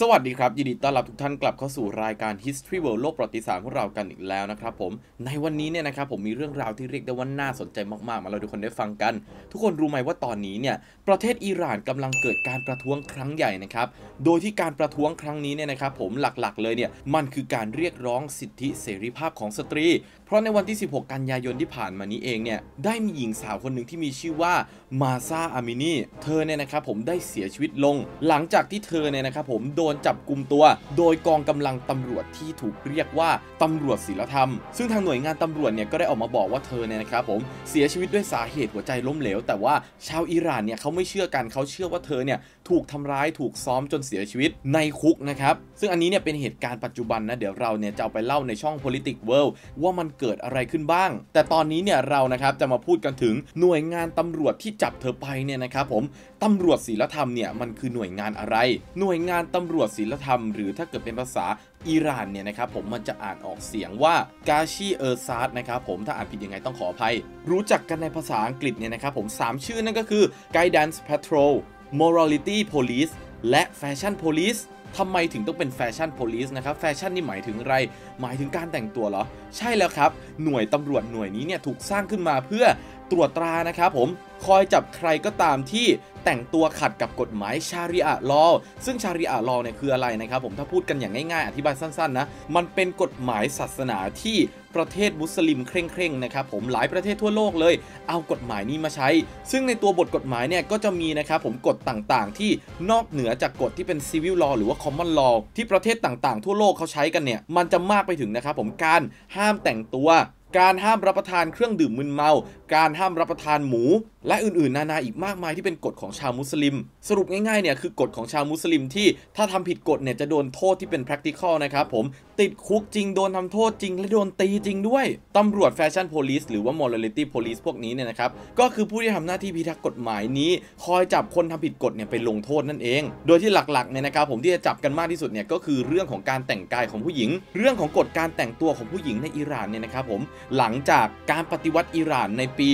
สวัสดีครับยินดีต้อนรับทุกท่านกลับเข้าสู่รายการ History World โลกประวัติศาสตร์ของเรากันอีกแล้วนะครับผมในวันนี้เนี่ยนะครับผมมีเรื่องราวที่เรียกได้ว่าน่าสนใจมากๆมาเราทุกคนได้ฟังกันทุกคนรู้ไหมว่าตอนนี้เนี่ยประเทศอิหร่านกำลังเกิดการประท้วงครั้งใหญ่นะครับโดยที่การประท้วงครั้งนี้เนี่ยนะครับผมหลักๆเลยเนี่ยมันคือการเรียกร้องสิทธิเสรีภาพของสตรีเพราะในวันที่16กันยายนที่ผ่านมานี้เองเนี่ยได้มีหญิงสาวคนหนึ่งที่มีชื่อว่ามาซาอามินีเธอเนี่ยนะครับผมได้เสียชีวิตลงหลังจากที่เธอเนี่ยนะครับผมโดนจับกลุ่มตัวโดยกองกำลังตำรวจที่ถูกเรียกว่าตำรวจศีลธรรมซึ่งทางหน่วยงานตำรวจเนี่ยก็ได้ออกมาบอกว่าเธอเนี่ยนะครับผมเสียชีวิตด้วยสาเหตุหัวใจล้มเหลวแต่ว่าชาวอิหร่านเนี่ยเขาไม่เชื่อกันเขาเชื่อว่าเธอเนี่ยถูกทำร้ายถูกซ้อมจนเสียชีวิตในคุกนะครับซึ่งอันนี้เนี่ยเป็นเหตุการณ์ปัจจุบันนะเดี๋ยวเราเนี่ยจะเอาไปเล่าในช่อง Politic World ว่ามันเกิดอะไรขึ้นบ้างแต่ตอนนี้เนี่ยเรานะครับจะมาพูดกันถึงหน่วยงานตำรวจที่จับเธอไปเนี่ยนะครับผมตำรวจศีลธรรมเนี่ยมันคือหน่วยงานอะไรหน่วยงานตำรวจศีลธรรมหรือถ้าเกิดเป็นภาษาอิหร่านเนี่ยนะครับผมมันจะอ่านออกเสียงว่ากาชีเออร์ซาดนะครับผมถ้าอ่านผิดยังไงต้องขออภัยรู้จักกันในภาษาอังกฤษเนี่ยนะครับผม3ชื่อนั่นก็คือ Guidance Patrol Morality Police และ Fashion Policeทำไมถึงต้องเป็นแฟชั่นโพลิสนะครับแฟชั่นนี่หมายถึงอะไรหมายถึงการแต่งตัวเหรอใช่แล้วครับหน่วยตำรวจหน่วยนี้เนี่ยถูกสร้างขึ้นมาเพื่อตรวจตรานะครับผมคอยจับใครก็ตามที่แต่งตัวขัดกับกฎหมายชารีอะห์ลอซึ่งชารีอะห์ลอเนี่ยคืออะไรนะครับผมถ้าพูดกันอย่างง่ายๆอธิบายสั้นๆนะมันเป็นกฎหมายศาสนาที่ประเทศมุสลิมเคร่งๆนะครับผมหลายประเทศทั่วโลกเลยเอากฎหมายนี้มาใช้ซึ่งในตัวบทกฎหมายเนี่ยก็จะมีนะครับผมกฎต่างๆที่นอกเหนือจากกฎที่เป็นซิวิลลอหรือว่าคอมมอนลอที่ประเทศต่างๆทั่วโลกเขาใช้กันเนี่ยมันจะมากไปถึงนะครับผมการห้ามแต่งตัวการห้ามรับประทานเครื่องดื่มมึนเมาการห้ามรับประทานหมูและอื่นๆนานาอีกมากมายที่เป็นกฎของชาวมุสลิมสรุปง่ายๆเนี่ยคือกฎของชาวมุสลิมที่ถ้าทำผิดกฎเนี่ยจะโดนโทษที่เป็น practical นะครับผมติดคุกจริงโดนทำโทษจริงและโดนตีจริงด้วยตำรวจ Fashion Police หรือว่า Morality Police พวกนี้เนี่ยนะครับก็คือผู้ที่ทำหน้าที่พิทักษ์กฎหมายนี้คอยจับคนทำผิดกฎเนี่ยไปลงโทษนั่นเองโดยที่หลักๆเนี่ยนะครับผมที่จะจับกันมากที่สุดเนี่ยก็คือเรื่องของการแต่งกายของผู้หญิงเรื่องของกฎการแต่งตัวของผู้หญิงในอิหร่านเนี่ยนะครับผมหลังจากการปฏิวัติอิหร่านในปี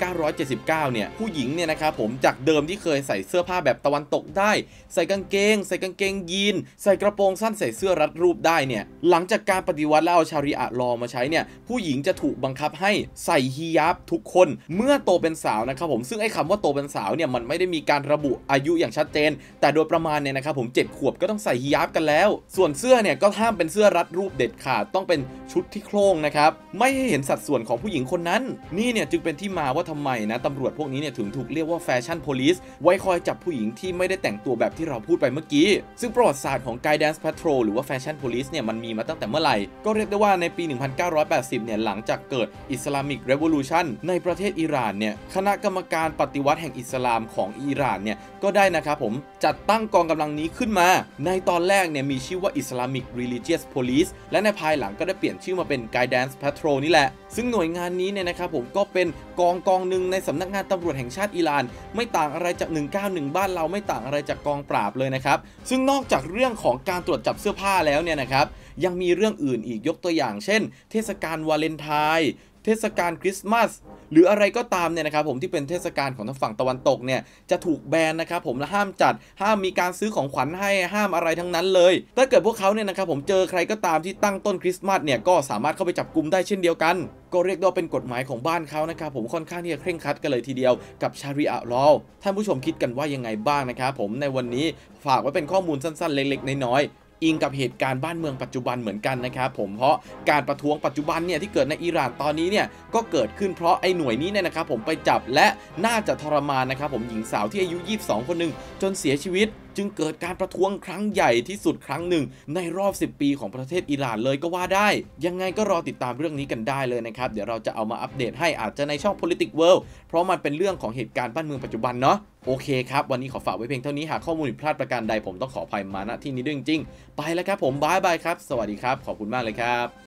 1979 เนี่ยผู้หญิงเนี่ยนะครับผมจากเดิมที่เคยใส่เสื้อผ้าแบบตะวันตกได้ใส่กางเกงยีนใส่กระโปรงสั้นใส่เสื้อรัดรูปได้เนี่ยหลังจากการปฏิวัติแล้วเอาชารีอะห์ลอมาใช้เนี่ยผู้หญิงจะถูกบังคับให้ใส่ฮิญาบทุกคนเมื่อโตเป็นสาวนะครับผมซึ่งไอ้คำว่าโตเป็นสาวเนี่ยมันไม่ได้มีการระบุอายุอย่างชัดเจนแต่โดยประมาณเนี่ยนะครับผม7 ขวบก็ต้องใส่ฮิญาบกันแล้วส่วนเสื้อเนี่ยก็ห้ามเป็นเสื้อรัดรูปเด็ดขาดต้องเป็นชุดที่โคร่งนะครับไม่ให้เห็นสัดส่วนของผู้หญิงคนนั้นนี่เนี่ยจึงเป็นที่มาว่าทำไมนะตำรวจพวกนี้เนี่ยถึงถูกเรียกว่าแฟชั่นโพลิสไว้คอยจับผู้หญิงที่ไม่ได้แต่งตัวแบบที่เราพูดไปเมื่อกี้ซึ่งประวัติศาสตร์ของ Guidance Patrol หรือว่าแฟชั่นโพลิสเนี่ยมันมีมาตั้งแต่เมื่อไหร่ก็เรียกได้ว่าในปี 1980 เนี่ยหลังจากเกิดอิสลามิกเรวิลูชันในประเทศอิหร่านเนี่ยคณะกรรมการปฏิวัติแห่งอิสลามของอิหร่านเนี่ยก็ได้นะครับผมจัดตั้งกองกำลังนี้ขึ้นมาในตอนแรกเนี่ยมีชื่อว่าอิสลามิกรีลิเจียสโพลิสและในภายหลังก็ได้เปลี่ยนชื่อมาเป็น Guidance Patrol นี่แหละซึ่งหน่วยงานนี้เนี่ยนะครับผมก็เป็นกองหนึ่งในสำนักงานตำรวจแห่งชาติอิหร่านไม่ต่างอะไรจาก191บ้านเราไม่ต่างอะไรจากกองปราบเลยนะครับซึ่งนอกจากเรื่องของการตรวจจับเสื้อผ้าแล้วเนี่ยนะครับยังมีเรื่องอื่นอีกยกตัวอย่างเช่นเทศกาลวาเลนไทน์เทศกาลคริสต์มาสหรืออะไรก็ตามเนี่ยนะครับผมที่เป็นเทศกาลของทางฝั่งตะวันตกเนี่ยจะถูกแบนนะครับผมและห้ามจัดห้ามมีการซื้อของขวัญให้ห้ามอะไรทั้งนั้นเลยถ้าเกิดพวกเขาเนี่ยนะครับผมเจอใครก็ตามที่ตั้งต้นคริสต์มาสเนี่ยก็สามารถเข้าไปจับกุมได้เช่นเดียวกันก็เรียกได้ว่าเป็นกฎหมายของบ้านเขานะครับผมค่อนข้างที่จะเคร่งครัดกันเลยทีเดียวกับชารีอะห์ลอท่านผู้ชมคิดกันว่ายังไงบ้างนะครับผมในวันนี้ฝากไว้เป็นข้อมูลสั้นๆเล็กๆน้อยๆอิงกับเหตุการณ์บ้านเมืองปัจจุบันเหมือนกันนะครับผมเพราะการประท้วงปัจจุบันเนี่ยที่เกิดในอิหร่านตอนนี้เนี่ยก็เกิดขึ้นเพราะไอ้หน่วยนี้เนี่ยนะครับผมไปจับและน่าจะทรมานนะครับผมหญิงสาวที่อายุ22คนหนึ่งจนเสียชีวิตจึงเกิดการประท้วงครั้งใหญ่ที่สุดครั้งหนึ่งในรอบ10ปีของประเทศอิหร่านเลยก็ว่าได้ยังไงก็รอติดตามเรื่องนี้กันได้เลยนะครับเดี๋ยวเราจะเอามาอัปเดตให้อาจจะในช่อง Politic World เพราะมันเป็นเรื่องของเหตุการณ์บ้านเมืองปัจจุบันเนาะโอเคครับวันนี้ขอฝากไว้เพียงเท่านี้หากข้อมูลผิดพลาดประการใดผมต้องขออภัยมาณที่นี้ด้วยจริงๆไปแล้วครับผมบายบายครับสวัสดีครับขอบคุณมากเลยครับ